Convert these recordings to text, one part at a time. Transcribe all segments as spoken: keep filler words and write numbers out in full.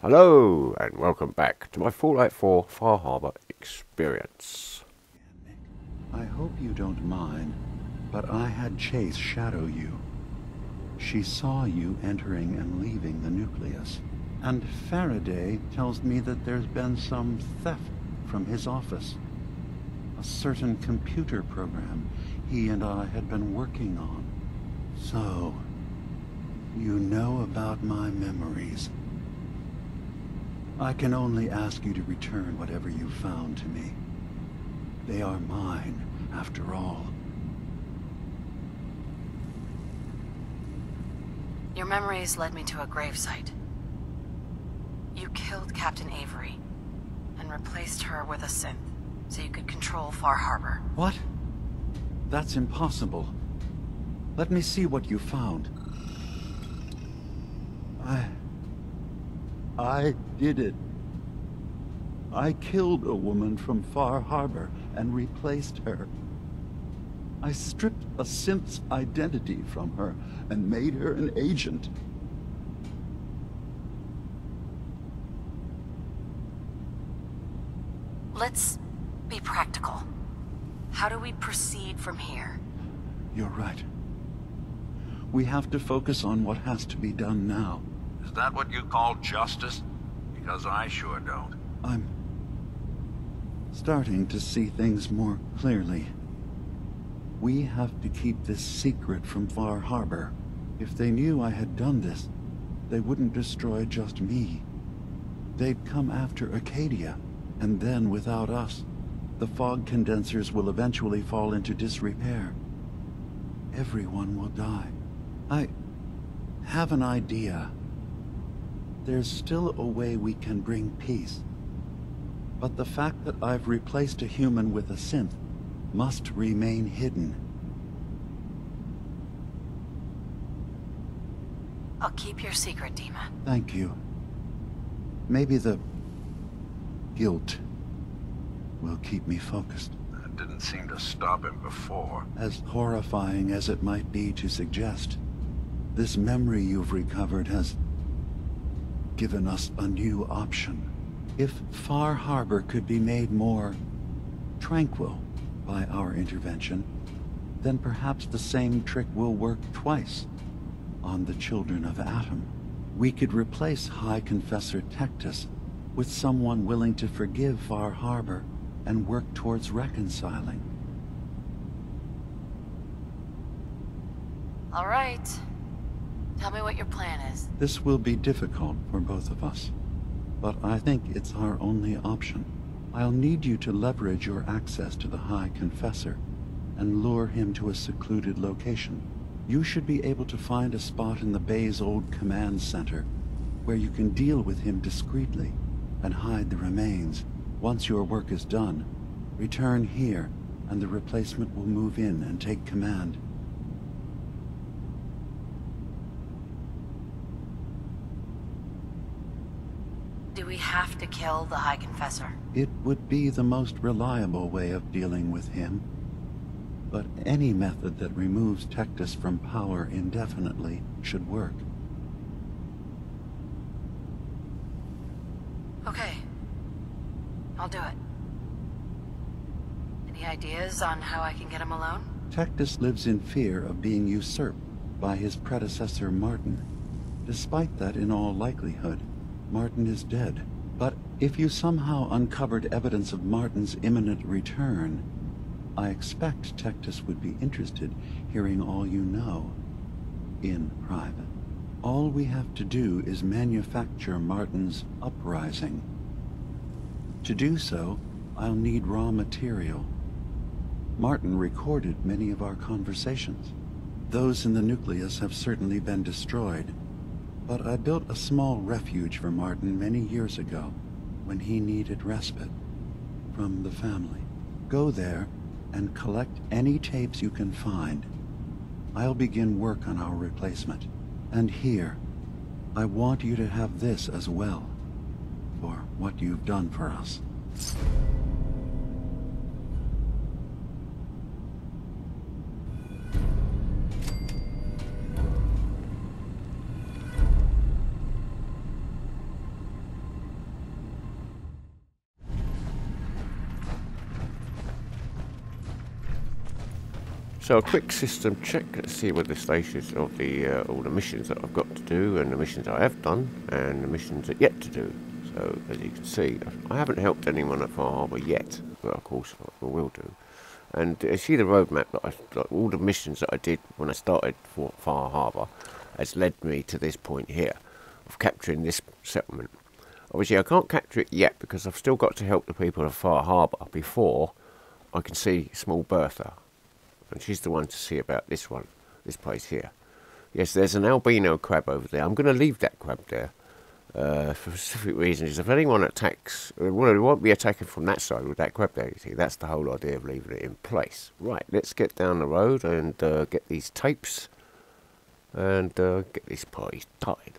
Hello and welcome back to my Fallout four Far Harbor experience. I hope you don't mind, but I had Chase shadow you. She saw you entering and leaving the Nucleus, and Faraday tells me that there's been some theft from his office. A certain computer program he and I had been working on. So, you know about my memories. I can only ask you to return whatever you found to me. They are mine, after all. Your memories led me to a gravesite. You killed Captain Avery, and replaced her with a synth, so you could control Far Harbor. What? That's impossible. Let me see what you found. I... I did it. I killed a woman from Far Harbor and replaced her. I stripped a synth's identity from her and made her an agent. Let's be practical. How do we proceed from here? You're right. We have to focus on what has to be done now. Is that what you call justice? Because I sure don't. I'm starting to see things more clearly. We have to keep this secret from Far Harbor. If they knew I had done this, they wouldn't destroy just me. They'd come after Arcadia, and then without us, the fog condensers will eventually fall into disrepair. Everyone will die. I have an idea. There's still a way we can bring peace. But the fact that I've replaced a human with a synth must remain hidden. I'll keep your secret, Dima. Thank you. Maybe the guilt will keep me focused. That didn't seem to stop him before. As horrifying as it might be to suggest, this memory you've recovered has given us a new option. If Far Harbor could be made more tranquil by our intervention, then perhaps the same trick will work twice on the Children of Atom. We could replace High Confessor Tectus with someone willing to forgive Far Harbor and work towards reconciling. All right. Tell me what your plan is. This will be difficult for both of us, but I think it's our only option. I'll need you to leverage your access to the High Confessor and lure him to a secluded location. You should be able to find a spot in the bay's old command center where you can deal with him discreetly and hide the remains. Once your work is done, return here and the replacement will move in and take command. We have to kill the High Confessor. It would be the most reliable way of dealing with him. But any method that removes Tectus from power indefinitely should work. Okay. I'll do it. Any ideas on how I can get him alone? Tectus lives in fear of being usurped by his predecessor, Martin. Despite that, in all likelihood, Martin is dead, but if you somehow uncovered evidence of Martin's imminent return, I expect Tectus would be interested hearing all you know in private. All we have to do is manufacture Martin's uprising. To do so, I'll need raw material. Martin recorded many of our conversations. Those in the Nucleus have certainly been destroyed. But I built a small refuge for Martin many years ago, when he needed respite from the family. Go there and collect any tapes you can find. I'll begin work on our replacement. And here, I want you to have this as well, for what you've done for us. So a quick system check. Let's see what the status of the uh, all the missions that I've got to do, and the missions I have done, and the missions that yet to do. So as you can see, I haven't helped anyone at Far Harbor yet, but of course I will do. And you see the roadmap that I, like all the missions that I did when I started for Far Harbor, has led me to this point here of capturing this settlement. Obviously I can't capture it yet because I've still got to help the people of Far Harbor before I can see Small Bertha, and she's the one to see about this one, this place here. Yes, there's an albino crab over there. I'm going to leave that crab there uh, for specific reasons. If anyone attacks, well, it won't be attacking from that side with that crab there, you see. That's the whole idea of leaving it in place. Right, let's get down the road and uh, get these tapes and uh, get this party started.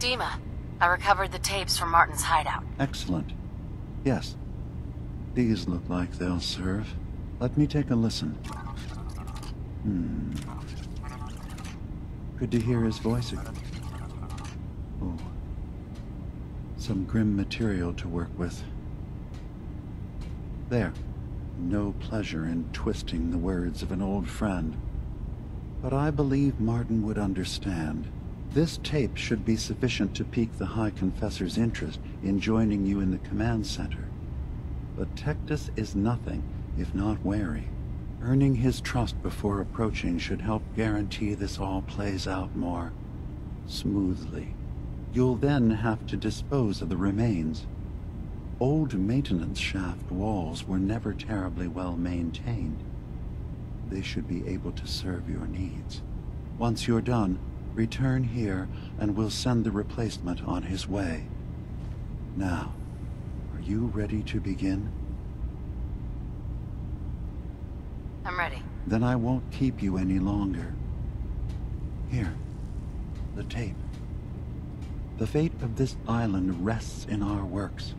Dima, I recovered the tapes from Martin's hideout. Excellent. Yes. These look like they'll serve. Let me take a listen. Hmm. Good to hear his voice again. Oh. Some grim material to work with. There. No pleasure in twisting the words of an old friend. But I believe Martin would understand. This tape should be sufficient to pique the High Confessor's interest in joining you in the command center. But Tectus is nothing if not wary. Earning his trust before approaching should help guarantee this all plays out more smoothly. You'll then have to dispose of the remains. Old maintenance shaft walls were never terribly well maintained. They should be able to serve your needs. Once you're done, return here and we'll send the replacement on his way. Now, are you ready to begin? I'm ready. Then I won't keep you any longer. Here, the tape. The fate of this island rests in our works.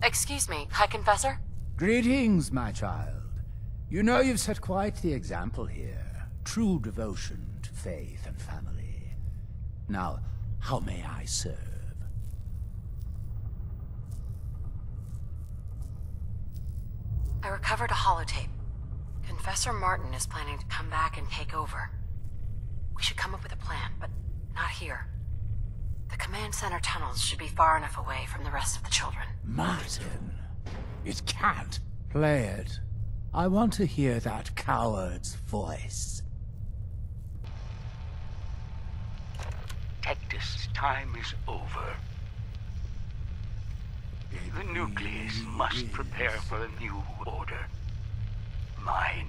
Excuse me, High Confessor? Greetings, my child. You know you've set quite the example here. True devotion to faith and family. Now, how may I serve? I recovered a holotape. Confessor Martin is planning to come back and take over. We should come up with a plan, but not here. The command center tunnels should be far enough away from the rest of the children. Martin! It can't! Play it. I want to hear that coward's voice. Tectus' time is over. The Nucleus must prepare for a new order. Mine.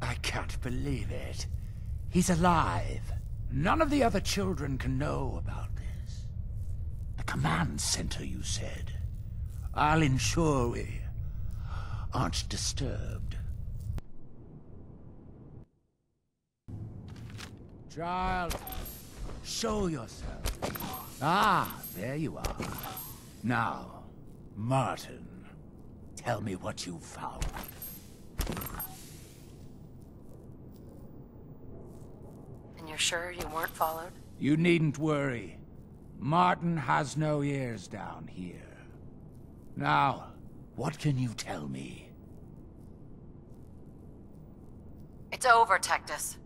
I can't believe it. He's alive. None of the other children can know about this. The command center, you said. I'll ensure we aren't disturbed. Child, show yourself. Ah, there you are. Now, Martin, tell me what you found. You're sure you weren't followed? You needn't worry. Martin has no ears down here. Now, what can you tell me? It's over, Tectus.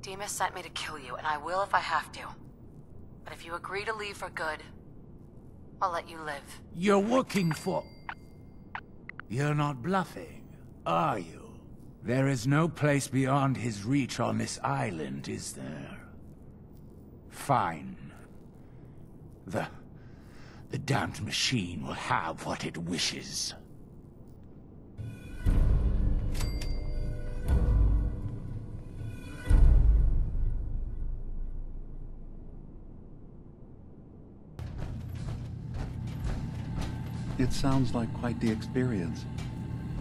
Dima sent me to kill you, and I will if I have to. But if you agree to leave for good, I'll let you live. You're working for... You're not bluffing, are you? There is no place beyond his reach on this island, is there? Fine. The... the damned machine will have what it wishes. It sounds like quite the experience.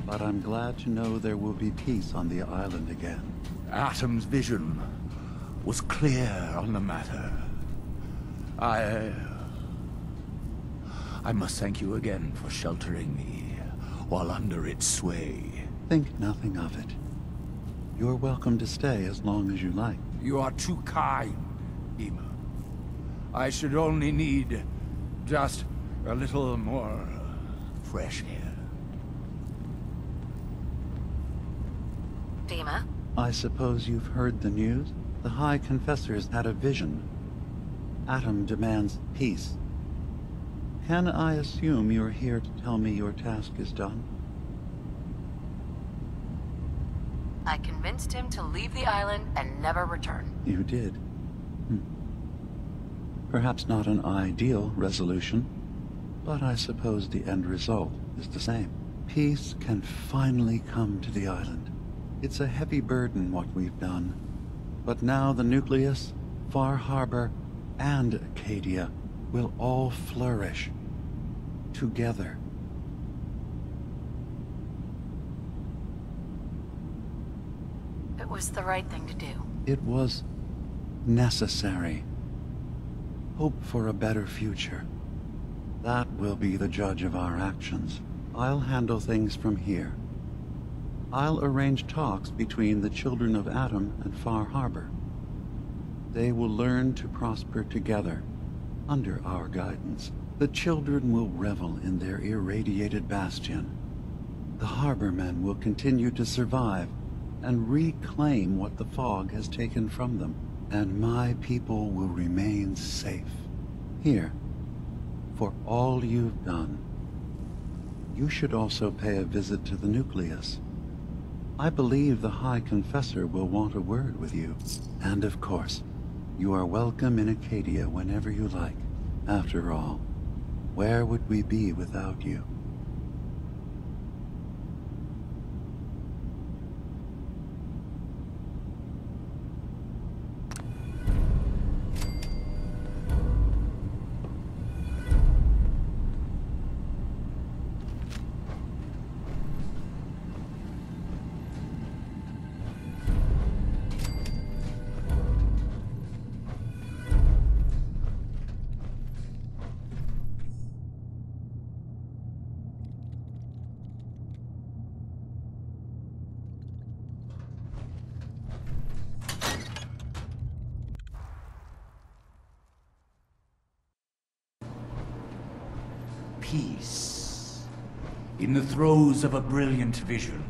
But I'm glad to know there will be peace on the island again. Atom's vision was clear on the matter. I... I must thank you again for sheltering me while under its sway. Think nothing of it. You're welcome to stay as long as you like. You are too kind, Ema. I should only need just a little more fresh air. Dima? I suppose you've heard the news? The High Confessor's had a vision. Atom demands peace. Can I assume you're here to tell me your task is done? I convinced him to leave the island and never return. You did? Hm. Perhaps not an ideal resolution, but I suppose the end result is the same. Peace can finally come to the island. It's a heavy burden what we've done, but now the Nucleus, Far Harbor, and Arcadia will all flourish together. It was the right thing to do. It was necessary. Hope for a better future. That will be the judge of our actions. I'll handle things from here. I'll arrange talks between the Children of Atom and Far Harbor. They will learn to prosper together, under our guidance. The children will revel in their irradiated bastion. The harbor men will continue to survive and reclaim what the fog has taken from them. And my people will remain safe. Here, for all you've done. You should also pay a visit to the Nucleus. I believe the High Confessor will want a word with you. And of course, you are welcome in Arcadia whenever you like. After all, where would we be without you? In the throes of a brilliant vision,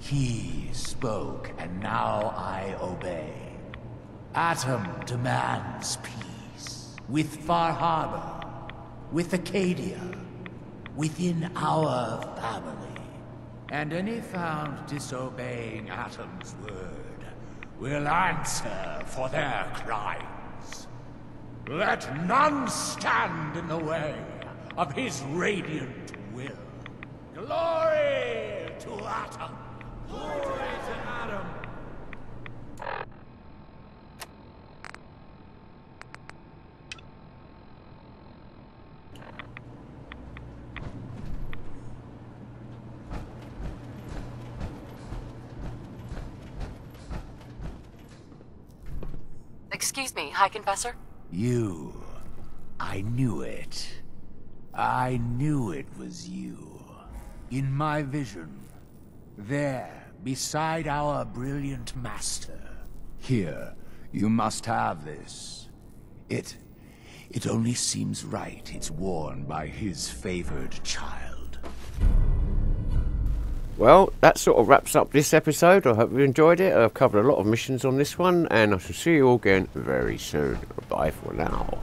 he spoke, and now I obey. Atom demands peace. With Far Harbor, with Arcadia, within our family. And any found disobeying Atom's word will answer for their crimes. Let none stand in the way of his radiant will. Glory to Atom! Glory to Atom! Excuse me, High Confessor? You. I knew it. I knew it was you. In my vision, there, beside our brilliant master. Here, you must have this. It... it only seems right it's worn by his favored child. Well, that sort of wraps up this episode. I hope you enjoyed it. I've covered a lot of missions on this one, and I shall see you all again very soon. Bye for now.